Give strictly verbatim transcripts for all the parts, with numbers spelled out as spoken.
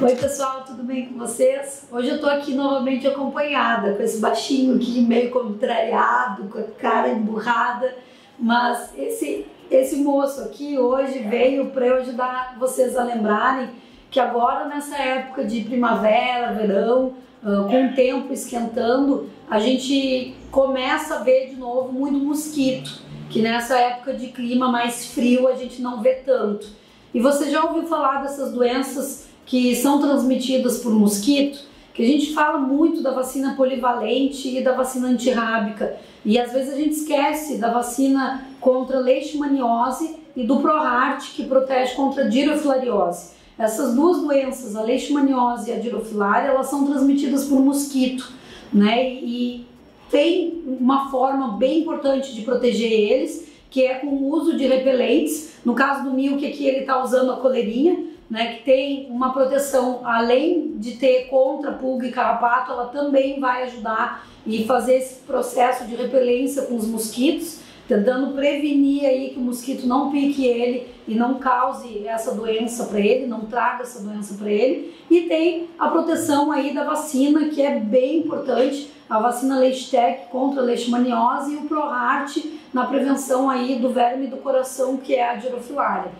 Oi pessoal, tudo bem com vocês? Hoje eu tô aqui novamente acompanhada com esse baixinho aqui, meio contrariado, com a cara emburrada, mas esse, esse moço aqui hoje veio para eu ajudar vocês a lembrarem que agora nessa época de primavera, verão, com o tempo esquentando, a gente começa a ver de novo muito mosquito, que nessa época de clima mais frio a gente não vê tanto. E você já ouviu falar dessas doenças que são transmitidas por mosquito, que a gente fala muito da vacina polivalente e da vacina antirrábica, e às vezes a gente esquece da vacina contra leishmaniose e do ProHeart, que protege contra dirofilariose. Essas duas doenças, a leishmaniose e a dirofilária, elas são transmitidas por mosquito, né? E tem uma forma bem importante de proteger eles, que é com o uso de repelentes. No caso do Milk, aqui ele está usando a coleirinha, né, que tem uma proteção, além de ter contra pulga e carrapato, ela também vai ajudar e fazer esse processo de repelência com os mosquitos, tentando prevenir aí que o mosquito não pique ele e não cause essa doença para ele, não traga essa doença para ele. E tem a proteção aí da vacina, que é bem importante, a vacina Leitec contra a leishmaniose e o ProHeart na prevenção aí do verme do coração, que é a dirofilária.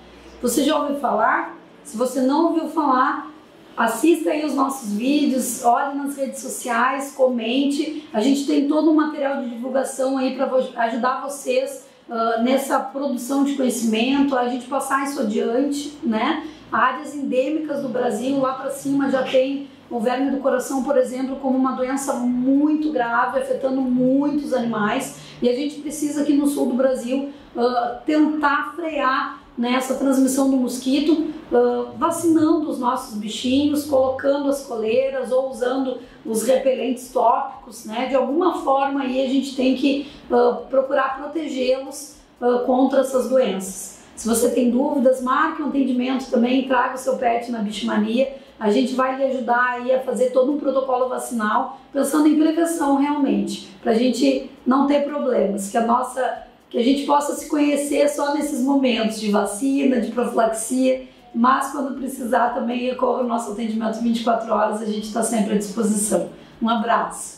Você já ouviu falar? Se você não ouviu falar, assista aí os nossos vídeos, olhe nas redes sociais, comente. A gente tem todo um material de divulgação aí para ajudar vocês uh, nessa produção de conhecimento, a gente passar isso adiante, né? Áreas endêmicas do Brasil, lá para cima já tem o verme do coração, por exemplo, como uma doença muito grave, afetando muitos animais. E a gente precisa aqui no sul do Brasil uh, tentar frear nessa transmissão do mosquito, uh, vacinando os nossos bichinhos, colocando as coleiras ou usando os repelentes tópicos, né? De alguma forma aí a gente tem que uh, procurar protegê-los uh, contra essas doenças. Se você tem dúvidas, marque um atendimento também, traga o seu pet na Bichomania, a gente vai lhe ajudar aí a fazer todo um protocolo vacinal, pensando em prevenção realmente, para a gente não ter problemas, que a nossa... que a gente possa se conhecer só nesses momentos de vacina, de profilaxia, mas quando precisar também recorra ao nosso atendimento vinte e quatro horas, a gente está sempre à disposição. Um abraço!